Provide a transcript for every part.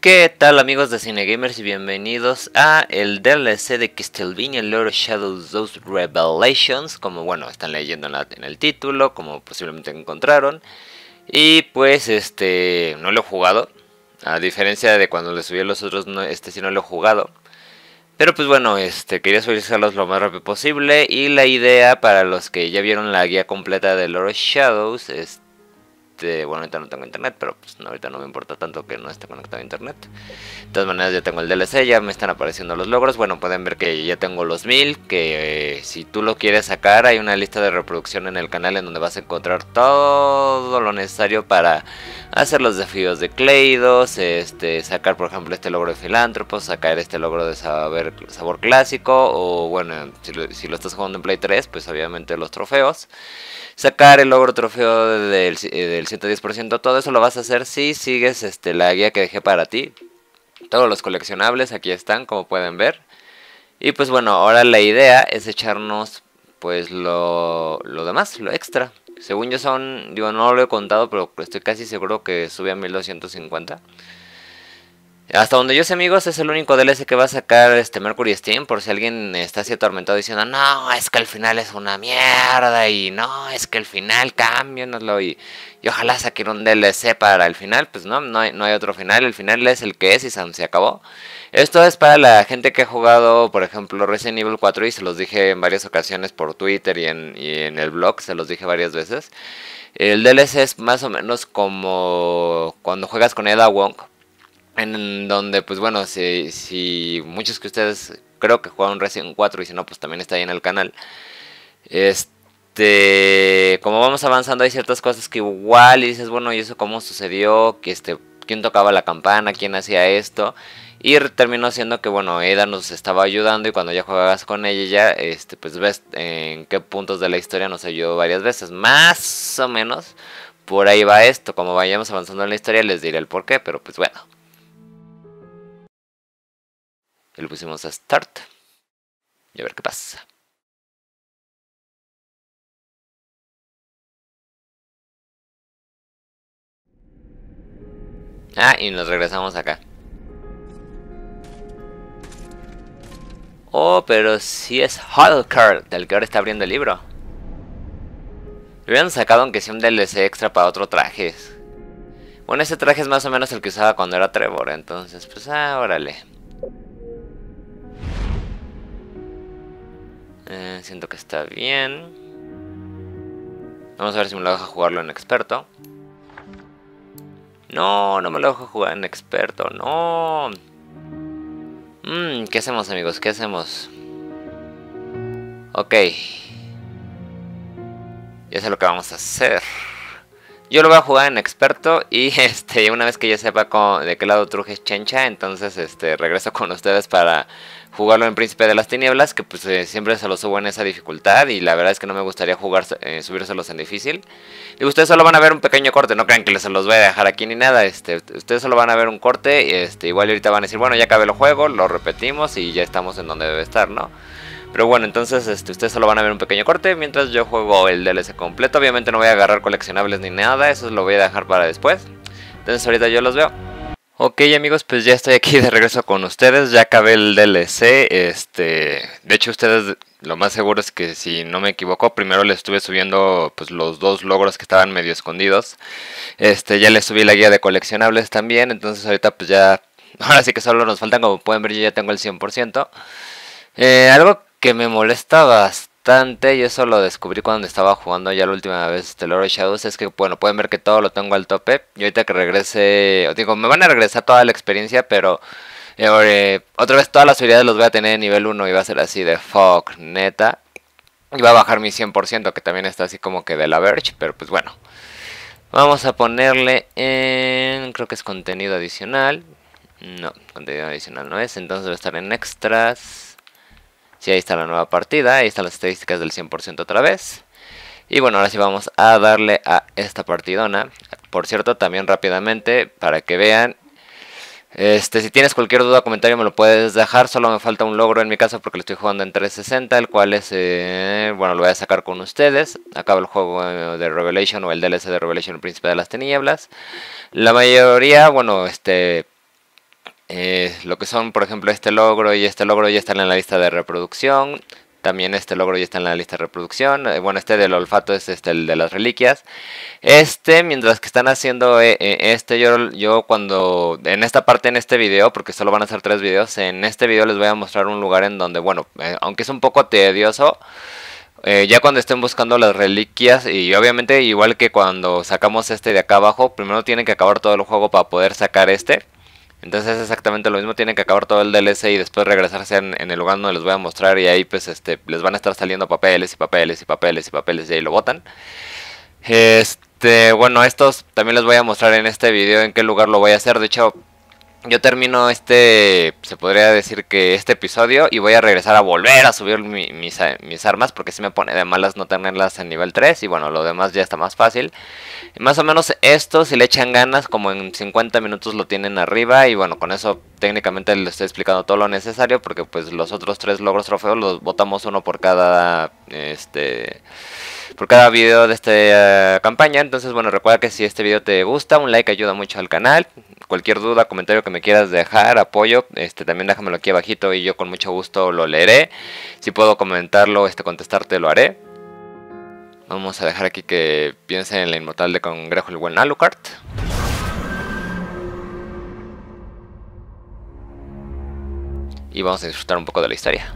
¿Qué tal amigos de CineGamers y bienvenidos a el DLC de Castlevania Lord of Shadows 2 Revelations? Como bueno, están leyendo en el título, como posiblemente encontraron. Y pues no lo he jugado, a diferencia de cuando le subí a los otros, no, sí no lo he jugado. Pero pues bueno, quería subirlos lo más rápido posible. Y la idea para los que ya vieron la guía completa de Lord of Shadows, bueno, ahorita no tengo internet, pero pues ahorita no me importa tanto que no esté conectado a internet. De todas maneras ya tengo el DLC, ya me están apareciendo los logros. Bueno, pueden ver que ya tengo los 1000, que si tú lo quieres sacar hay una lista de reproducción en el canal en donde vas a encontrar todo lo necesario para hacer los desafíos de Cleidos, sacar por ejemplo este logro de Filántropos, sacar este logro de sabor clásico, o bueno, si lo estás jugando en Play 3, pues obviamente los trofeos, sacar el logro trofeo del 110%, todo eso lo vas a hacer si sigues la guía que dejé para ti. Todos los coleccionables aquí están, como pueden ver. Y pues bueno, ahora la idea es echarnos pues lo demás, lo extra. Según yo son, digo, no lo he contado, pero estoy casi seguro que sube a 1250. Hasta donde yo sé, amigos, es el único DLC que va a sacar MercurySteam, por si alguien está así atormentado diciendo, no, es que el final es una mierda, y no, es que el final, cámbianoslo, y ojalá saquen un DLC para el final. Pues no, no hay otro final, el final es el que es y se acabó. Esto es para la gente que ha jugado, por ejemplo, Resident Evil 4, y se los dije en varias ocasiones por Twitter y en el blog, se los dije varias veces. El DLC es más o menos como cuando juegas con Ada Wong, en donde, pues bueno, si muchos que ustedes creo que jugaron Resident 4, y si no, pues también está ahí en el canal. Como vamos avanzando, hay ciertas cosas que igual y dices, bueno, ¿y eso cómo sucedió? Que ¿quién tocaba la campana? ¿Quién hacía esto? Y terminó siendo que, bueno, Ada nos estaba ayudando, y cuando ya juegas con ella, ya, pues ves en qué puntos de la historia nos ayudó varias veces, más o menos. Por ahí va esto, como vayamos avanzando en la historia les diré el porqué, pero pues bueno. Le pusimos a Start y a ver qué pasa. Ah, y nos regresamos acá. Oh, pero sí es Alucard, del que ahora está abriendo el libro. Le hubieran sacado aunque sea un DLC extra para otro traje. Bueno, ese traje es más o menos el que usaba cuando era Trevor, entonces pues órale. Siento que está bien. Vamos a ver si me lo deja jugarlo en experto. No, no me lo deja jugar en experto. No. ¿Qué hacemos, amigos? ¿Qué hacemos? Ok. Ya sé lo que vamos a hacer. Yo lo voy a jugar en experto. Y una vez que ya sepa de qué lado truje Chencha, entonces regreso con ustedes para jugarlo en Príncipe de las Tinieblas, que pues siempre se los subo en esa dificultad, y la verdad es que no me gustaría jugar subírselos en difícil. Y ustedes solo van a ver un pequeño corte, no crean que se los voy a dejar aquí ni nada. Ustedes solo van a ver un corte, igual ahorita van a decir, bueno, ya acabé el juego, lo repetimos y ya estamos en donde debe estar, ¿no? Pero bueno, entonces ustedes solo van a ver un pequeño corte mientras yo juego el DLC completo. Obviamente no voy a agarrar coleccionables ni nada, eso lo voy a dejar para después. Entonces ahorita yo los veo. Ok, amigos, pues ya estoy aquí de regreso con ustedes, ya acabé el DLC, de hecho ustedes lo más seguro es que si no me equivoco, primero les estuve subiendo pues los dos logros que estaban medio escondidos, ya les subí la guía de coleccionables también, entonces ahorita pues ya, ahora sí que solo nos faltan, como pueden ver yo ya tengo el 100%, algo que me molesta bastante, y eso lo descubrí cuando estaba jugando ya la última vez Lord of Shadows, es que bueno, pueden ver que todo lo tengo al tope. Y ahorita que regrese, digo, me van a regresar toda la experiencia, pero otra vez todas las habilidades los voy a tener en nivel 1, y va a ser así de fuck, neta. Y va a bajar mi 100%, que también está así como que de la verge, pero pues bueno. Vamos a ponerle en, creo que es contenido adicional. No, contenido adicional no es, entonces va a estar en extras. Sí, ahí está la nueva partida, ahí están las estadísticas del 100% otra vez. Y bueno, ahora sí vamos a darle a esta partidona. Por cierto, también rápidamente, para que vean, si tienes cualquier duda o comentario me lo puedes dejar. Solo me falta un logro en mi caso porque lo estoy jugando en 360, el cual es, bueno, lo voy a sacar con ustedes. Acaba el juego de Revelation o el DLC de Revelation, el Príncipe de las Tinieblas. La mayoría, bueno, Lo que son, por ejemplo, este logro y este logro ya están en la lista de reproducción. También este logro ya está en la lista de reproducción. Bueno, este del olfato es el de las reliquias. Mientras que están haciendo yo cuando... En esta parte, en este video, porque solo van a hacer 3 videos. En este video les voy a mostrar un lugar en donde, bueno, aunque es un poco tedioso... ya cuando estén buscando las reliquias, y obviamente igual que cuando sacamos este de acá abajo, primero tienen que acabar todo el juego para poder sacar este. Entonces es exactamente lo mismo, tienen que acabar todo el DLC y después regresarse en el lugar donde les voy a mostrar, y ahí pues les van a estar saliendo papeles y papeles y papeles y papeles, y ahí lo botan. Bueno, estos también les voy a mostrar en este video en qué lugar lo voy a hacer. De hecho, yo termino se podría decir que este episodio, y voy a regresar a volver a subir mis armas, porque sí me pone de malas no tenerlas en nivel 3, y bueno, lo demás ya está más fácil. Más o menos esto, si le echan ganas, como en 50 minutos lo tienen arriba, y bueno, con eso técnicamente les estoy explicando todo lo necesario, porque pues los otros 3 logros trofeos los botamos uno por cada... por cada video de esta campaña. Entonces, bueno, recuerda que si este video te gusta, un like ayuda mucho al canal. Cualquier duda, comentario que me quieras dejar, apoyo, también déjamelo aquí abajito y yo con mucho gusto lo leeré. Si puedo comentarlo, contestarte, lo haré. Vamos a dejar aquí que piensen en la inmortal de Congrejo, el buen Alucard. Y vamos a disfrutar un poco de la historia.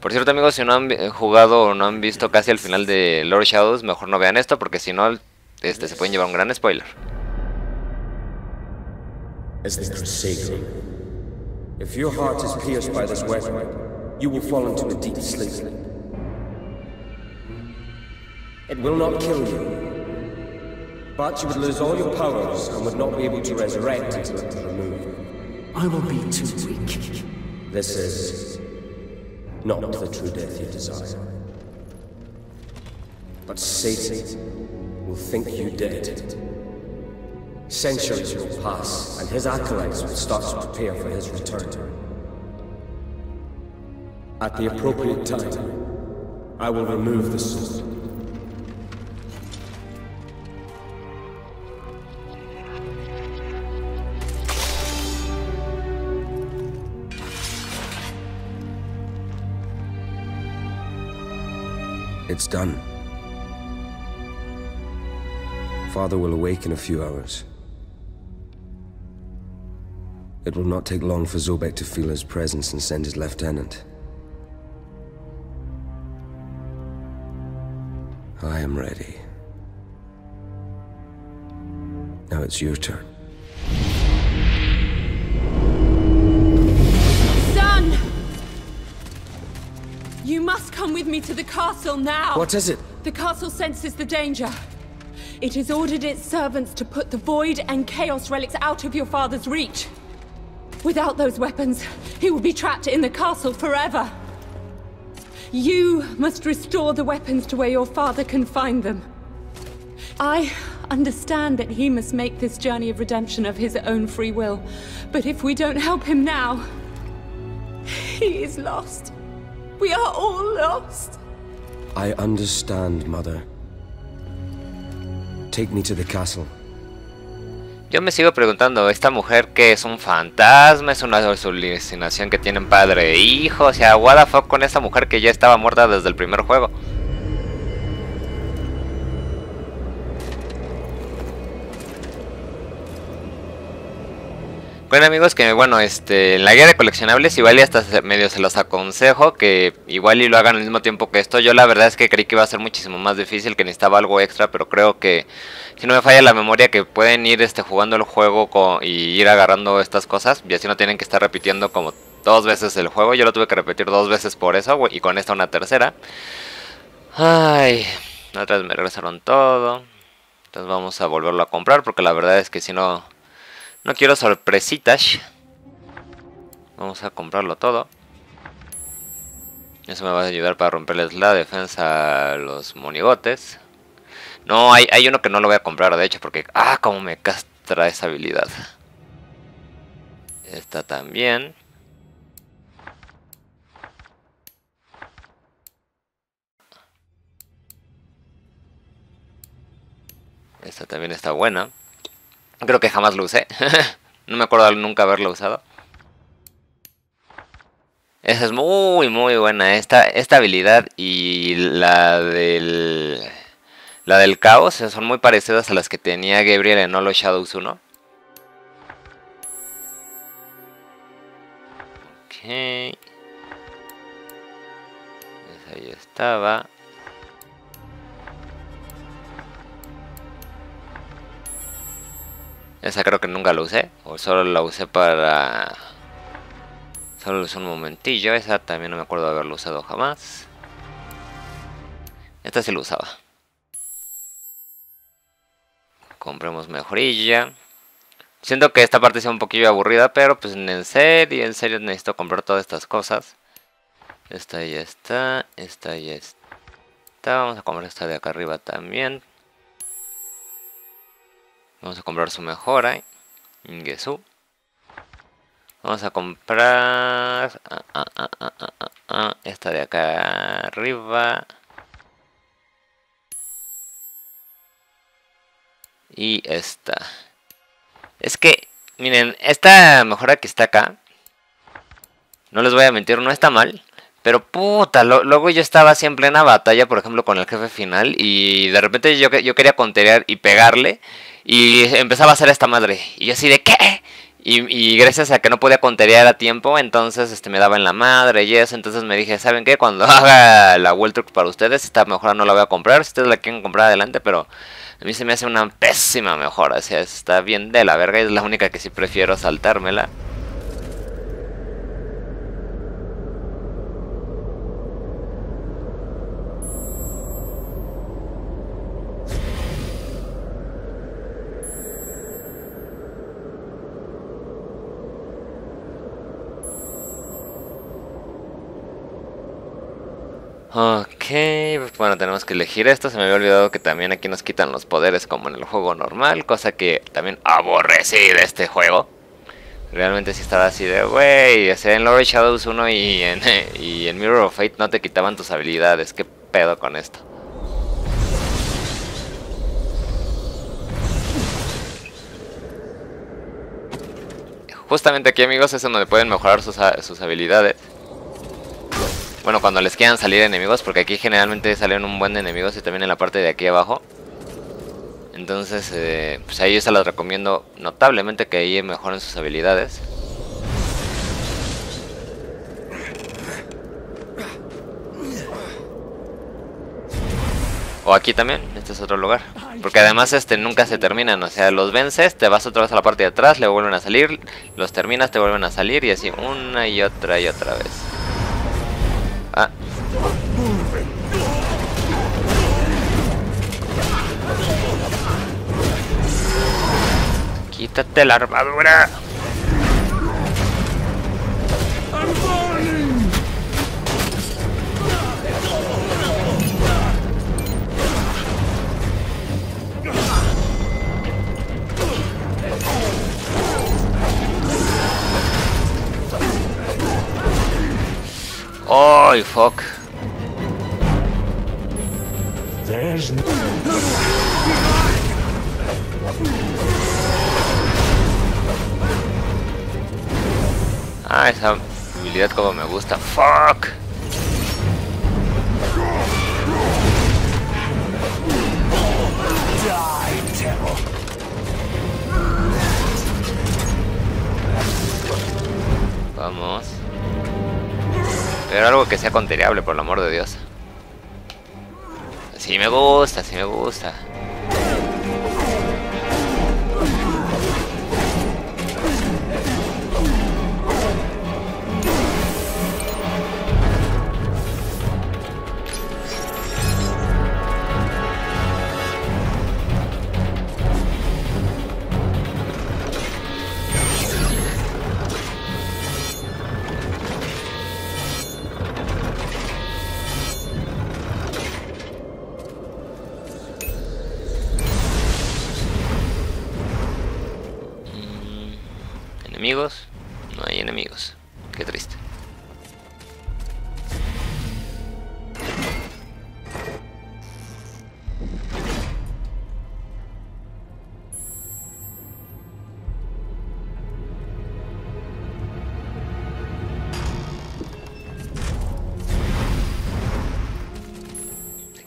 Por cierto, amigos, si no han jugado o no han visto casi el final de Lord of Shadows, mejor no vean esto, porque si no, se pueden llevar un gran spoiler. Not the true death you desire. But Satan will think you dead. Centuries will pass, and his acolytes will start to prepare for his return. At the appropriate time, I will remove the sword. It's done. Father will awake in a few hours. It will not take long for Zobek to feel his presence and send his lieutenant. I am ready. Now it's your turn. You must come with me to the castle now! What is it? The castle senses the danger. It has ordered its servants to put the void and chaos relics out of your father's reach. Without those weapons, he will be trapped in the castle forever. You must restore the weapons to where your father can find them. I understand that he must make this journey of redemption of his own free will, but if we don't help him now, he is lost. We are all lost. I understand, Mother. Take me to the castle. Yo me sigo preguntando, ¿esta mujer que es un fantasma? ¿Es una alucinación que tienen padre e hijo? O sea, what the fuck con esta mujer que ya estaba muerta desde el primer juego. Bueno, amigos, que bueno, en la guía de coleccionables igual y hasta medio se los aconsejo que igual y lo hagan al mismo tiempo que esto. Yo la verdad es que creí que iba a ser muchísimo más difícil, que necesitaba algo extra, pero creo que, si no me falla la memoria, que pueden ir jugando el juego y ir agarrando estas cosas, y así no tienen que estar repitiendo como 2 veces el juego. Yo lo tuve que repetir 2 veces por eso, y con esta una tercera. Ay, otra vez me regresaron todo. Entonces vamos a volverlo a comprar, porque la verdad es que si no... No quiero sorpresitas. Vamos a comprarlo todo. Eso me va a ayudar para romperles la defensa a los monigotes. No, hay uno que no lo voy a comprar, de hecho, porque... ¡Ah, cómo me castra esa habilidad! Esta también. Esta también está buena. Creo que jamás lo usé. No me acuerdo nunca haberla usado. Esa es muy, muy buena. Esta habilidad y la del caos son muy parecidas a las que tenía Gabriel en Lord of Shadows 1. Ok. Esa ya estaba. Esa creo que nunca la usé. O solo la usé para... Solo la usé un momentillo. Esa también no me acuerdo de haberla usado jamás. Esta sí la usaba. Compremos mejorilla. Siento que esta parte sea un poquillo aburrida, pero pues en serio necesito comprar todas estas cosas. Esta ya está. Esta ya está. Vamos a comprar esta de acá arriba también. Vamos a comprar su mejora. Ingesu. Vamos a comprar esta de acá arriba. Y esta. Es que, miren, esta mejora que está acá, no les voy a mentir, no está mal. Pero puta, luego yo estaba así en plena batalla, por ejemplo, con el jefe final. Y de repente yo quería conterear y pegarle. Y empezaba a hacer esta madre. Y yo así de ¿qué? Y gracias a que no podía conterear a tiempo, entonces me daba en la madre y eso. Entonces me dije, ¿saben qué? Cuando haga la World Truck para ustedes, esta mejora no la voy a comprar. Si ustedes la quieren comprar, adelante. Pero a mí se me hace una pésima mejora. O sea, está bien de la verga. Y es la única que sí prefiero saltármela. Ok, bueno, tenemos que elegir esto. Se me había olvidado que también aquí nos quitan los poderes como en el juego normal, cosa que también aborrecí de este juego. Realmente sí estaba así de, wey, o sea, en Lord of Shadows 1 y en Mirror of Fate no te quitaban tus habilidades. ¿Qué pedo con esto? Justamente aquí, amigos, es donde pueden mejorar sus habilidades. Bueno, cuando les quieran salir enemigos, porque aquí generalmente salen un buen de enemigos y también en la parte de aquí abajo. Entonces, pues ahí yo se los recomiendo notablemente que ahí mejoren sus habilidades. O aquí también, este es otro lugar. Porque además nunca se terminan, o sea, los vences, te vas otra vez a la parte de atrás, le vuelven a salir, los terminas, te vuelven a salir y así una y otra vez. Ah. Quítate la armadura. ¡Ay, fuck! Ah, esa habilidad como me gusta. ¡Fuck! Vamos. Pero algo que sea contereable, por el amor de Dios. Sí me gusta, sí me gusta. Amigos, no hay enemigos. Qué triste.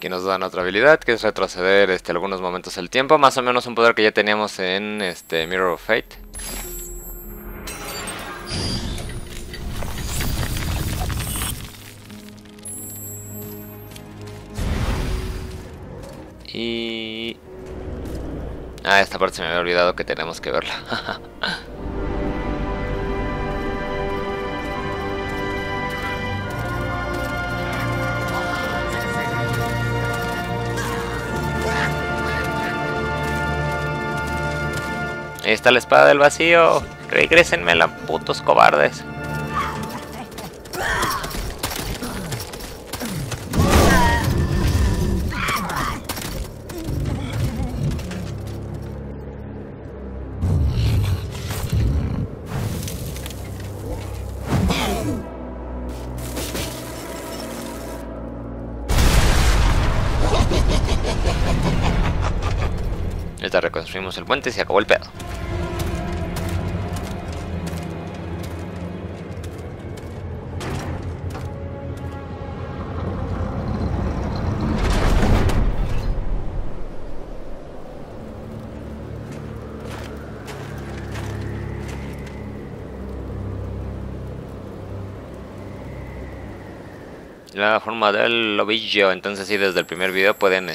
Aquí nos dan otra habilidad que es retroceder algunos momentos del tiempo. Más o menos un poder que ya teníamos en Mirror of Fate. Y... ah, esta parte se me había olvidado que tenemos que verla. Ahí está la espada del vacío. Regrésenmela, putos cobardes. Reconstruimos el puente y se acabó el pedo. La forma del ovillo, entonces sí, desde el primer video pueden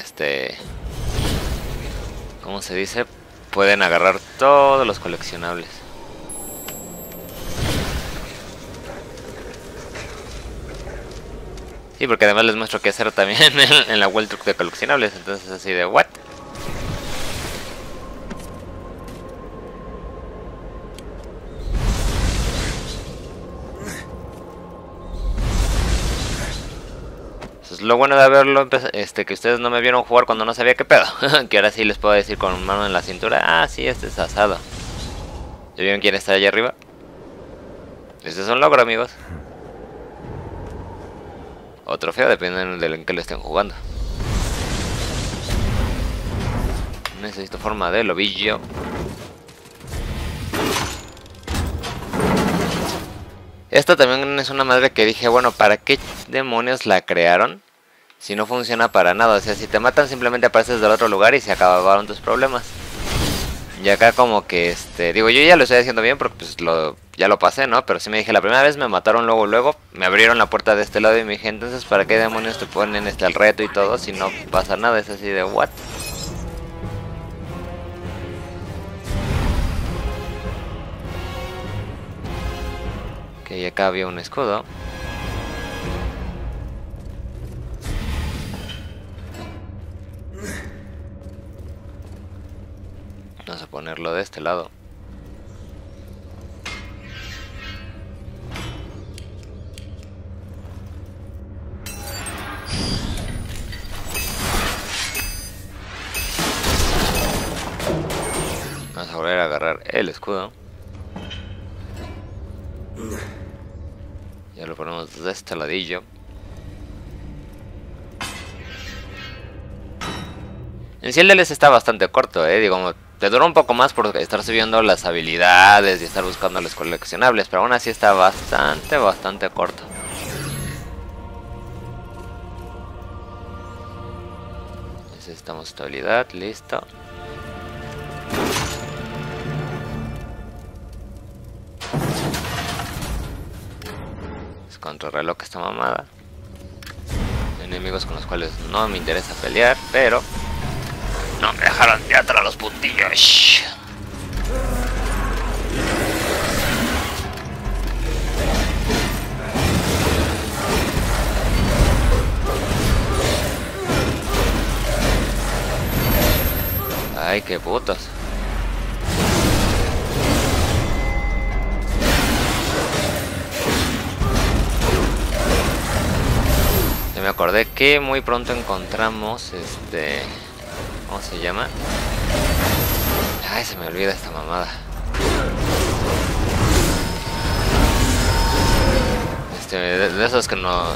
¿cómo se dice? Pueden agarrar todos los coleccionables. Sí, porque además les muestro qué hacer también en la World Truck de coleccionables. Entonces así de what? Lo bueno de haberlo, que ustedes no me vieron jugar cuando no sabía qué pedo. Que ahora sí les puedo decir con mano en la cintura. Ah, sí, este es asado. ¿Ya vieron quién está allá arriba? Este es un logro, amigos. O trofeo, dependiendo del en que lo estén jugando. Necesito forma de ovillo. Esta también es una madre que dije, bueno, ¿para qué demonios la crearon? Si no funciona para nada, o sea, si te matan simplemente apareces del otro lugar y se acabaron tus problemas. Y acá como que, digo, yo ya lo estoy haciendo bien porque pues ya lo pasé, ¿no? Pero sí me dije, la primera vez me mataron luego, me abrieron la puerta de este lado y me dije, entonces, ¿para qué demonios te ponen al reto y todo si no pasa nada? Es así de, ¿what? Ok, acá había un escudo. Vamos a ponerlo de este lado. Vamos a volver a agarrar el escudo. Ya lo ponemos de este ladillo. En sí el DLC está bastante corto, digo, te duró un poco más por estar subiendo las habilidades y estar buscando los coleccionables, pero aún así está bastante corto. Necesitamos estabilidad, listo. Es contrarreloj esta mamada. Enemigos con los cuales no me interesa pelear, pero... no me dejaron de atrás los puntillos. Ay, qué putos. Ya me acordé que muy pronto encontramos ¿cómo se llama? Ay, se me olvida esta mamada. De esos que nos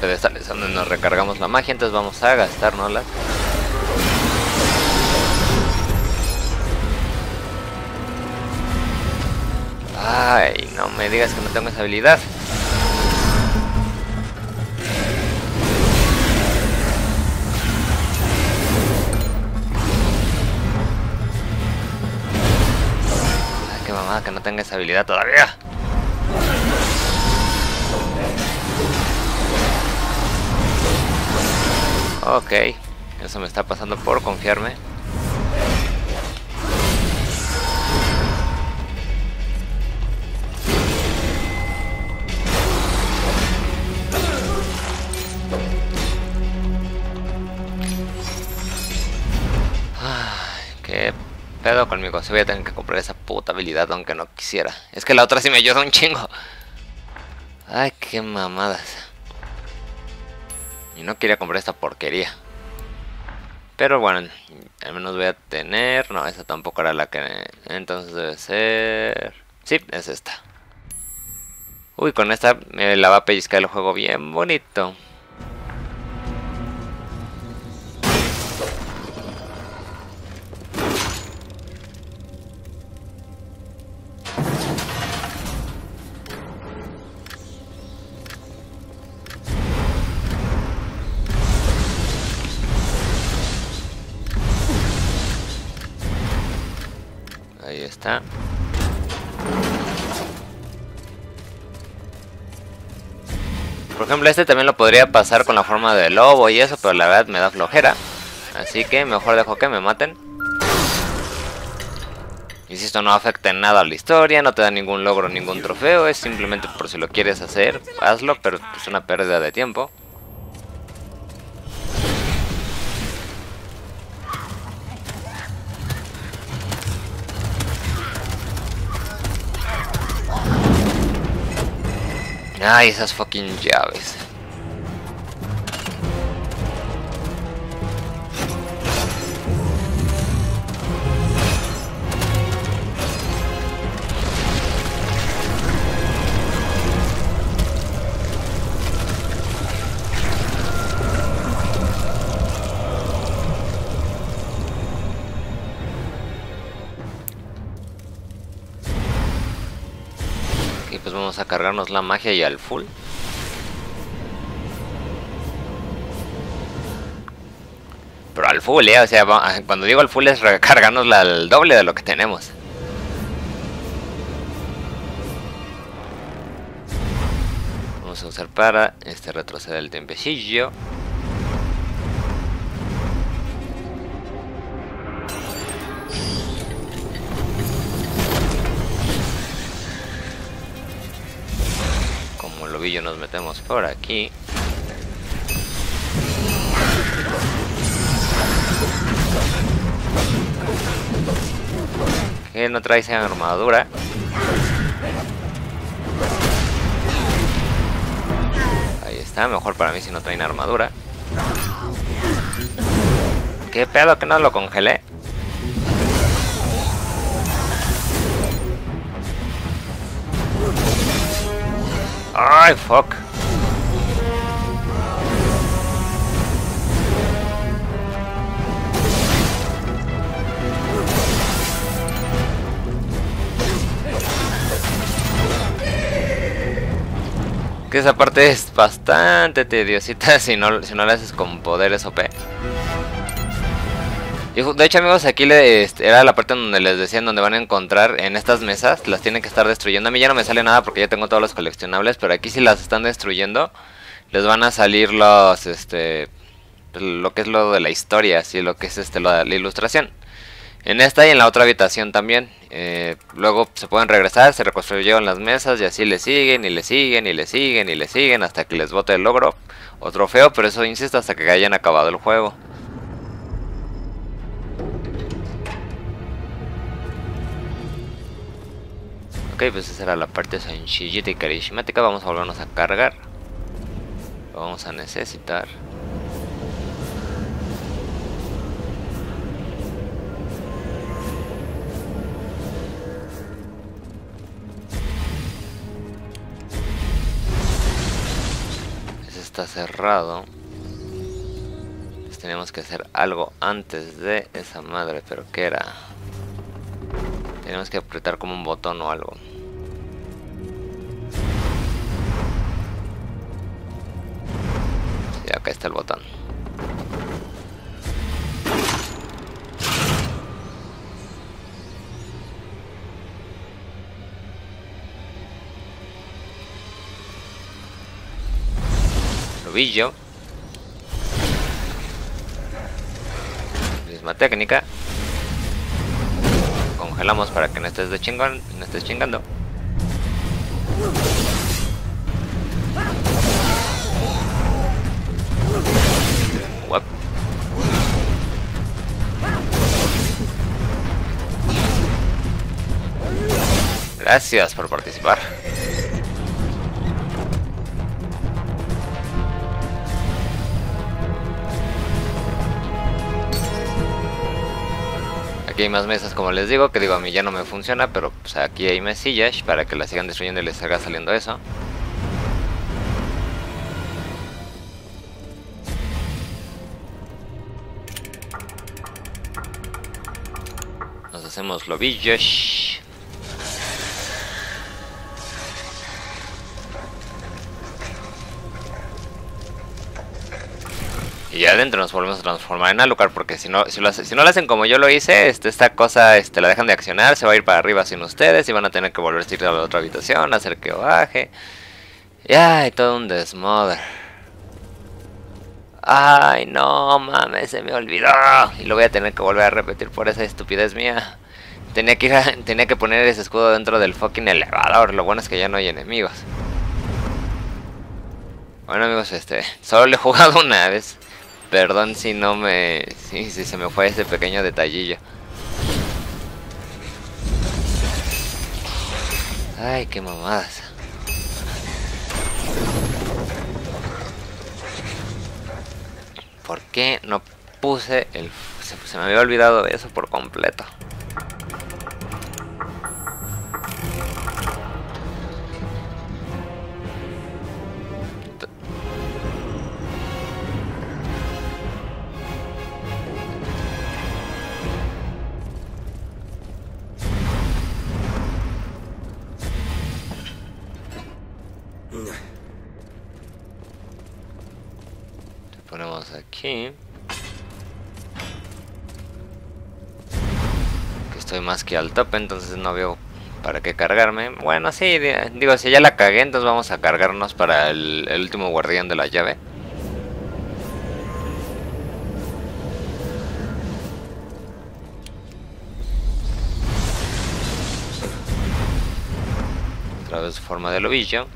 pedestales donde nos recargamos la magia, entonces vamos a gastárnoslas. Ay, no me digas que no tengo esa habilidad. mamada que no tenga esa habilidad todavía. Ok, eso me está pasando por confiarme. ¿Qué pedo conmigo? Se voy a tener que comprar esa puta habilidad aunque no quisiera. Es que la otra sí me ayuda un chingo. Ay, qué mamadas. Y no quería comprar esta porquería. Pero bueno, al menos voy a tener... No, esa tampoco era la que... Entonces debe ser... Sí, es esta. Uy, con esta me la va a pellizcar el juego bien bonito. Ahí está. Por ejemplo, este también lo podría pasar con la forma de lobo y eso, pero la verdad me da flojera. Así que mejor dejo que me maten. Insisto, no afecta en nada a la historia, no te da ningún logro, ningún trofeo. Es simplemente por si lo quieres hacer, hazlo, pero es una pérdida de tiempo. Ay, esas fucking llaves. Vamos a cargarnos la magia y al full. Pero al full, o sea, cuando digo al full es recargárnosla al doble de lo que tenemos. Vamos a usar para retroceder el tiempecillo. Yo nos metemos por aquí. Que no traes armadura. Ahí está, mejor para mí si no traen armadura. ¿Qué pedo que no lo congelé? Ay, fuck. Que esa parte es bastante tediosita si no la haces con poderes OP. De hecho, amigos, aquí era la parte donde les decían donde van a encontrar en estas mesas. Las tienen que estar destruyendo. A mí ya no me sale nada porque ya tengo todos los coleccionables. Pero aquí si las están destruyendo, les van a salir los... lo que es lo de la historia, así lo que es lo de la ilustración. En esta y en la otra habitación también. Luego se pueden regresar, se reconstruyeron las mesas y así le siguen y le siguen y le siguen y le siguen hasta que les bote el logro o trofeo. Pero eso, insisto, hasta que hayan acabado el juego. Ok, pues esa era la parte sencillita y carismática. Vamos a volvernos a cargar. Lo vamos a necesitar. Ese está cerrado. Entonces, tenemos que hacer algo antes de esa madre, pero ¿qué era? Tenemos que apretar como un botón o algo. Sí, acá está el botón. tobillo. Misma técnica. Congelamos para que no estés de chingón, no estés chingando. What? Gracias por participar. Aquí hay más mesas, como les digo, que digo, a mí ya no me funciona, pero pues aquí hay mesillas para que las sigan destruyendo y les salga saliendo eso. Nos hacemos lobillos. Y adentro nos volvemos a transformar en Alucard, porque si no lo hacen como yo lo hice, esta cosa la dejan de accionar, se va a ir para arriba sin ustedes y van a tener que volverse a ir a la otra habitación, hacer que baje. Y ay, todo un desmoder. Ay, no mames, se me olvidó. Y lo voy a tener que volver a repetir por esa estupidez mía. Tenía que poner ese escudo dentro del fucking elevador. Lo bueno es que ya no hay enemigos. Bueno amigos, solo le he jugado una vez. Perdón si no me... si se me fue ese pequeño detallillo. Ay, qué mamadas. ¿Por qué no puse el... se me había olvidado eso por completo. Ponemos aquí que estoy más que al tope, entonces no veo para qué cargarme. Bueno, sí, digo, si ya la cagué, entonces vamos a cargarnos para el último guardián de la llave. Otra vez forma de lobillo.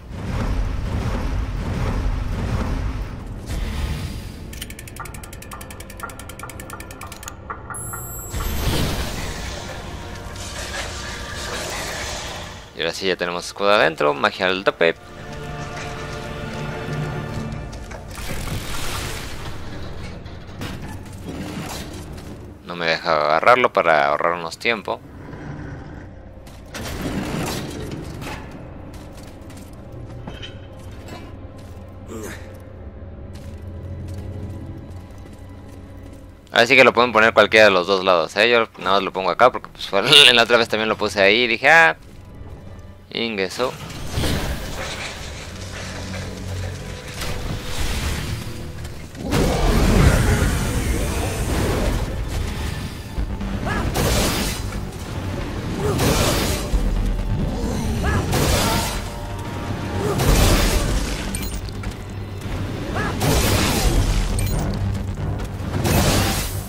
Y ahora sí ya tenemos escudo adentro, magia al tope. No me deja agarrarlo para ahorrarnos tiempo. Ahora sí que lo pueden poner cualquiera de los dos lados, ¿eh? Yo nada más lo pongo acá porque pues, en la otra vez también lo puse ahí y dije, ah... Ingreso.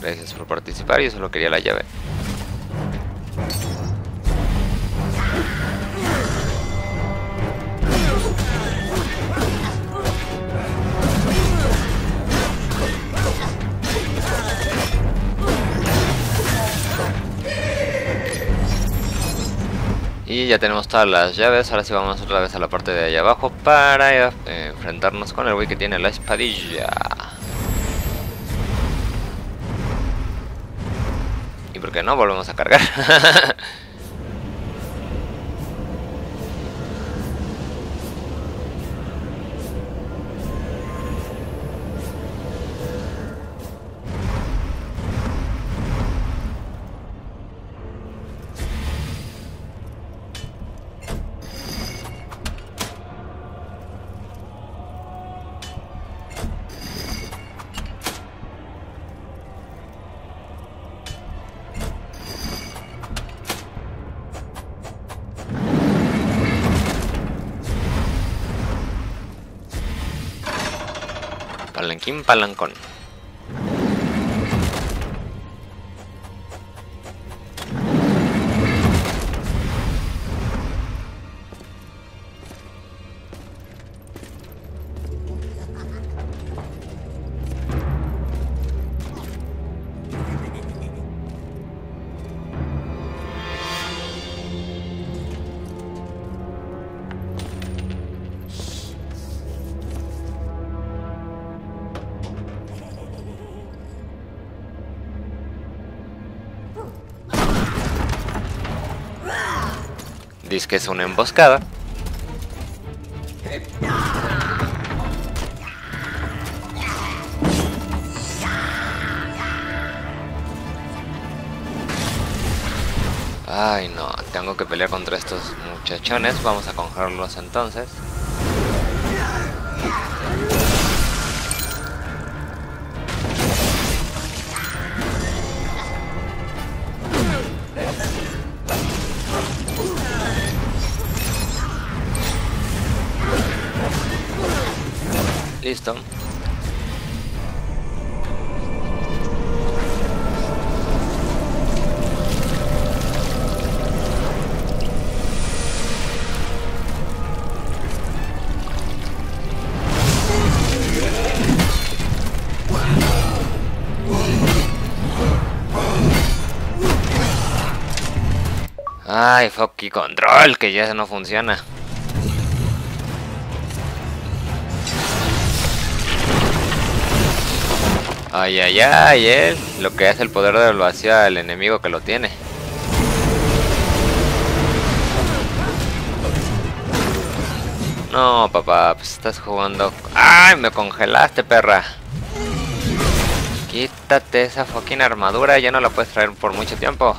Gracias por participar, yo solo quería la llave. Y ya tenemos todas las llaves, ahora sí vamos otra vez a la parte de allá abajo para enfrentarnos con el güey que tiene la espadilla. ¿Y por qué no? Volvemos a cargar. Palanquín, palancón. Dice que es una emboscada. Ay no, tengo que pelear contra estos muchachones. Vamos a congelarlos entonces. Listo. Ay, fucking control, que ya no funciona. Ay, ay, ay, lo que hace el poder de lo hacia el enemigo que lo tiene. No, papá, pues estás jugando... ¡Ay, me congelaste, perra! Quítate esa fucking armadura, ya no la puedes traer por mucho tiempo.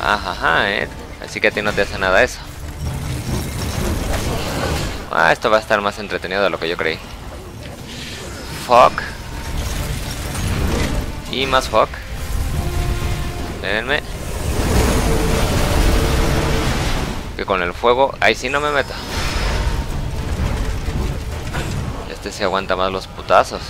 Ajá, así que a ti no te hace nada eso. Ah, esto va a estar más entretenido de lo que yo creí. Fuck. Y más fuck. Venme. Que con el fuego, ahí sí no me meto. Este se aguanta más los putazos.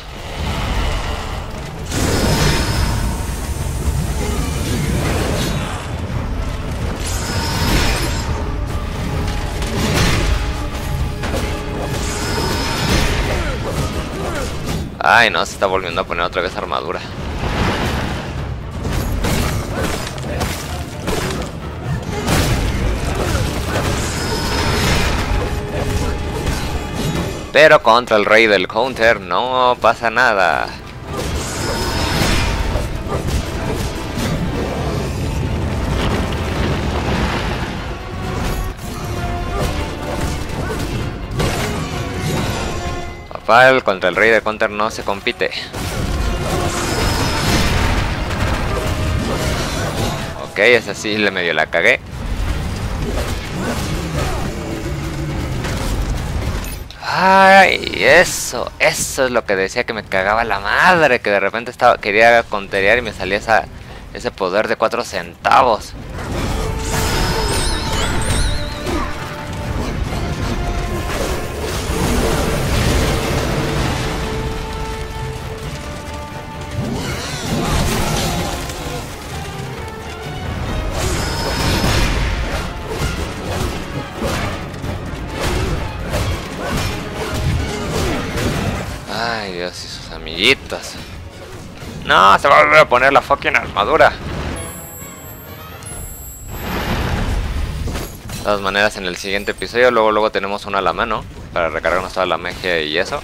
Ay, no, se está volviendo a poner otra vez armadura. Pero contra el rey del counter no pasa nada. Contra el rey de counter no se compite. Ok, es así, le medio la cagué. Ay, eso es lo que decía que me cagaba la madre. Que de repente quería conterear y me salía ese poder de 4 centavos. Ay, Dios y sus amiguitos. No, se va a volver a poner la fucking armadura. De todas maneras, en el siguiente episodio luego tenemos una a la mano para recargarnos toda la magia y eso.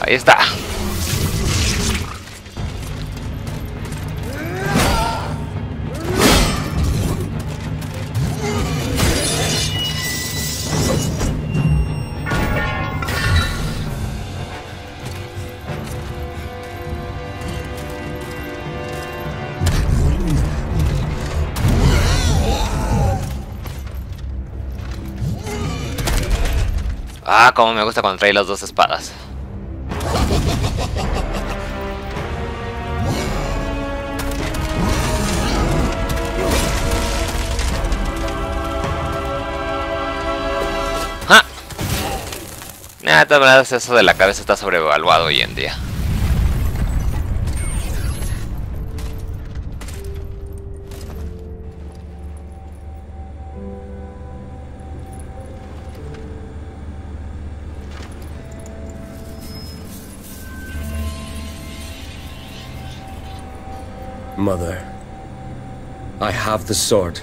Ahí está. Ah, como me gusta cuando trae las 2 espadas. de todas maneras, eso de la cabeza está sobrevaluado hoy en día. Mother, I have the sword.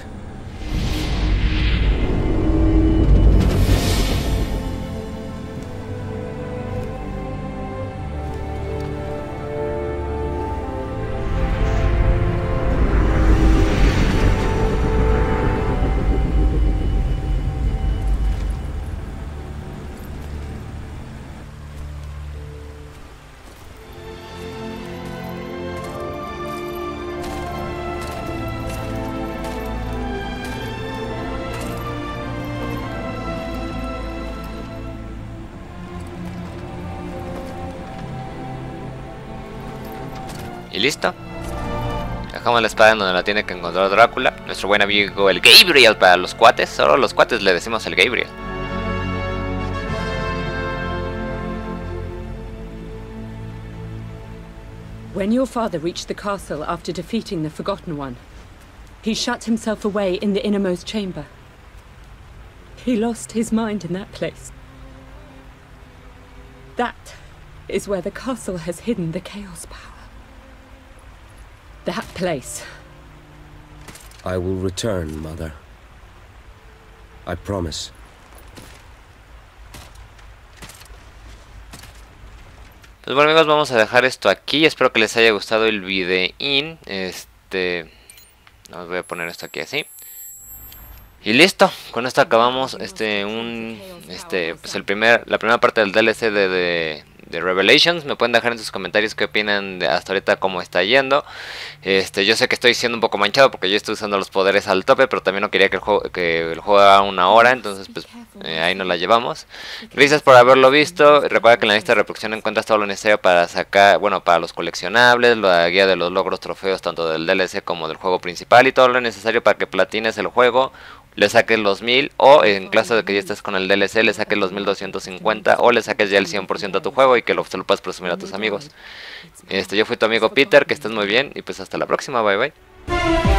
Y listo. Dejamos la espada en donde la tiene que encontrar Drácula. Nuestro buen amigo el Gabriel para los cuates. Solo los cuates le decimos el Gabriel. When your father reached the castle after defeating the Forgotten One, he shut himself away in the innermost chamber. He lost his mind in that place. That is where the castle has hidden the chaos power. That place. I will return, Mother. I promise. Pues bueno, amigos, vamos a dejar esto aquí. Espero que les haya gustado el videín. Voy a poner esto aquí así. Y listo. Con esto acabamos la primera parte del DLC de Revelations. Me pueden dejar en sus comentarios qué opinan de hasta ahorita, cómo está yendo. Yo sé que estoy siendo un poco manchado porque yo estoy usando los poderes al tope, pero también no quería que el juego haga una hora. Entonces pues ahí nos la llevamos. Gracias por haberlo visto. Recuerda que en la lista de reproducción encuentras todo lo necesario para sacar, bueno, para los coleccionables, la guía de los logros, trofeos, tanto del DLC como del juego principal, y todo lo necesario para que platines el juego, le saques los 1000, o en caso de que ya estés con el DLC, le saques los 1250, o le saques ya el 100% a tu juego y que lo puedas presumir a tus amigos. Yo fui tu amigo Peter, que estés muy bien, y pues hasta la próxima, bye bye.